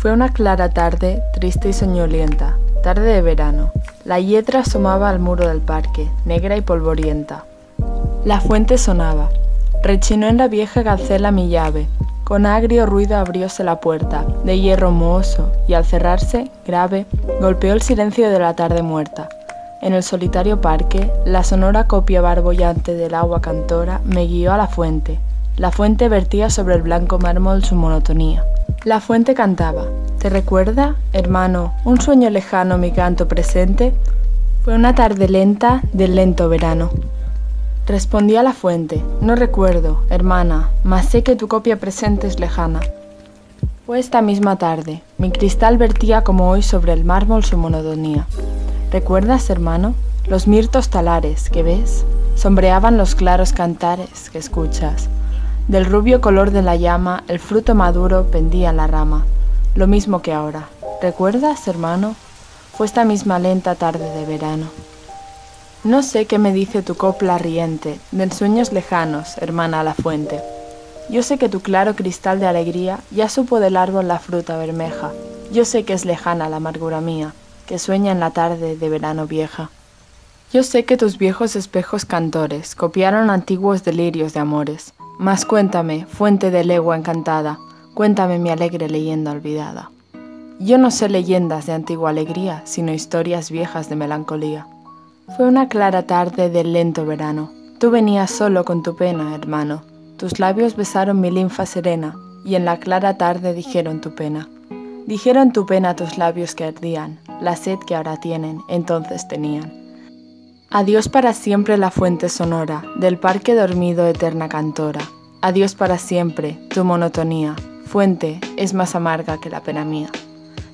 Fue una clara tarde, triste y soñolienta, tarde de verano. La hiedra asomaba al muro del parque, negra y polvorienta. La fuente sonaba. Rechinó en la vieja cancela mi llave. Con agrio ruido abrióse la puerta, de hierro mohoso, y al cerrarse, grave, golpeó el silencio de la tarde muerta. En el solitario parque, la sonora copia barbollante del agua cantora me guió a la fuente. La fuente vertía sobre el blanco mármol su monotonía. La fuente cantaba. ¿Te recuerda, hermano, un sueño lejano mi canto presente? Fue una tarde lenta del lento verano. Respondía la fuente. No recuerdo, hermana, mas sé que tu copia presente es lejana. Fue esta misma tarde. Mi cristal vertía como hoy sobre el mármol su monotonía. ¿Recuerdas, hermano? Los mirtos talares que ves sombreaban los claros cantares que escuchas. Del rubio color de la llama, el fruto maduro pendía en la rama, lo mismo que ahora. ¿Recuerdas, hermano? Fue esta misma lenta tarde de verano. No sé qué me dice tu copla riente, de sueños lejanos, hermana la fuente. Yo sé que tu claro cristal de alegría ya supo del árbol la fruta bermeja. Yo sé que es lejana la amargura mía, que sueña en la tarde de verano vieja. Yo sé que tus viejos espejos cantores copiaron antiguos delirios de amores. Mas cuéntame, fuente de legua encantada, cuéntame mi alegre leyenda olvidada. Yo no sé leyendas de antigua alegría, sino historias viejas de melancolía. Fue una clara tarde del lento verano. Tú venías solo con tu pena, hermano. Tus labios besaron mi linfa serena, y en la clara tarde dijeron tu pena. Dijeron tu pena tus labios que ardían, la sed que ahora tienen, entonces tenían. Adiós para siempre la fuente sonora, del parque dormido eterna cantora. Adiós para siempre, tu monotonía, fuente, es más amarga que la pena mía.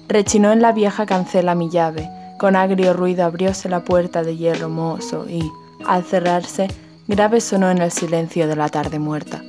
Rechinó en la vieja cancela mi llave, con agrio ruido abrióse la puerta de hierro mohoso y, al cerrarse, grave sonó en el silencio de la tarde muerta.